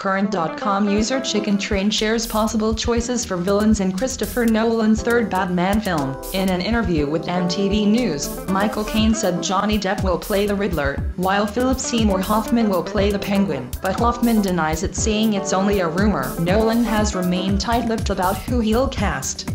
Current.com user Chicken Train shares possible choices for villains in Christopher Nolan's third Batman film. In an interview with MTV News, Michael Caine said Johnny Depp will play the Riddler, while Philip Seymour Hoffman will play the Penguin. But Hoffman denies it, saying it's only a rumor. Nolan has remained tight-lipped about who he'll cast.